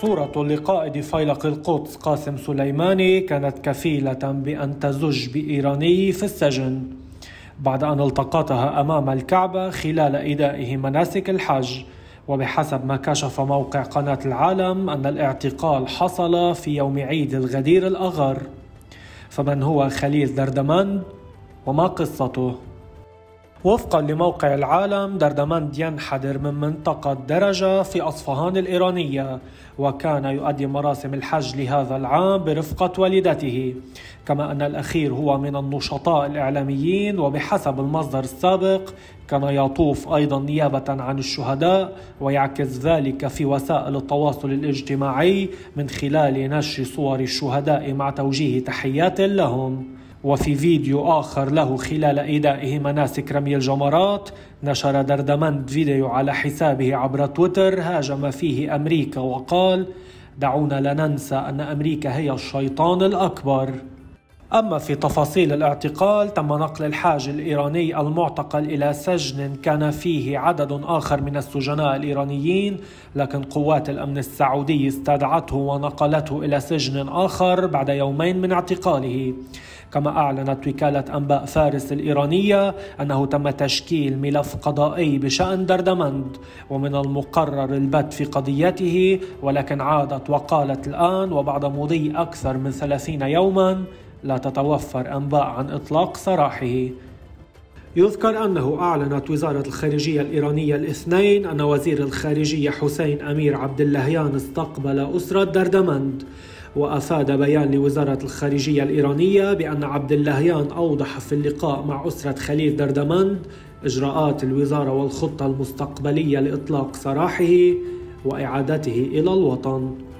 صورة لقائد فيلق القدس قاسم سليماني كانت كفيلة بأن تزج بإيراني في السجن بعد أن التقطها أمام الكعبة خلال إدائه مناسك الحج. وبحسب ما كشف موقع قناة العالم أن الاعتقال حصل في يوم عيد الغدير الأغر. فمن هو خليل دردمند وما قصته؟ وفقا لموقع العالم، دردمند ينحدر من منطقة درجة في اصفهان الإيرانية، وكان يؤدي مراسم الحج لهذا العام برفقة والدته، كما أن الأخير هو من النشطاء الإعلاميين، وبحسب المصدر السابق كان يطوف أيضا نيابة عن الشهداء، ويعكس ذلك في وسائل التواصل الاجتماعي من خلال نشر صور الشهداء مع توجيه تحيات لهم. وفي فيديو آخر له خلال إدائه مناسك رمي الجمرات، نشر دردمند فيديو على حسابه عبر تويتر هاجم فيه أمريكا وقال: دعونا لا ننسى أن أمريكا هي الشيطان الأكبر. أما في تفاصيل الاعتقال، تم نقل الحاج الإيراني المعتقل إلى سجن كان فيه عدد آخر من السجناء الإيرانيين، لكن قوات الأمن السعودي استدعته ونقلته إلى سجن آخر بعد يومين من اعتقاله. كما أعلنت وكالة أنباء فارس الإيرانية أنه تم تشكيل ملف قضائي بشأن دردمند، ومن المقرر البت في قضيته، ولكن عادت وقالت الآن وبعد مضي أكثر من 30 يوما لا تتوفر أنباء عن إطلاق سراحه. يذكر أنه أعلنت وزارة الخارجية الإيرانية الاثنين أن وزير الخارجية حسين امير عبد اللهيان استقبل أسرة دردمند، وأفاد بيان لوزارة الخارجية الإيرانية بأن عبد اللهيان أوضح في اللقاء مع أسرة خليل دردمند إجراءات الوزارة والخطة المستقبلية لإطلاق سراحه وإعادته إلى الوطن.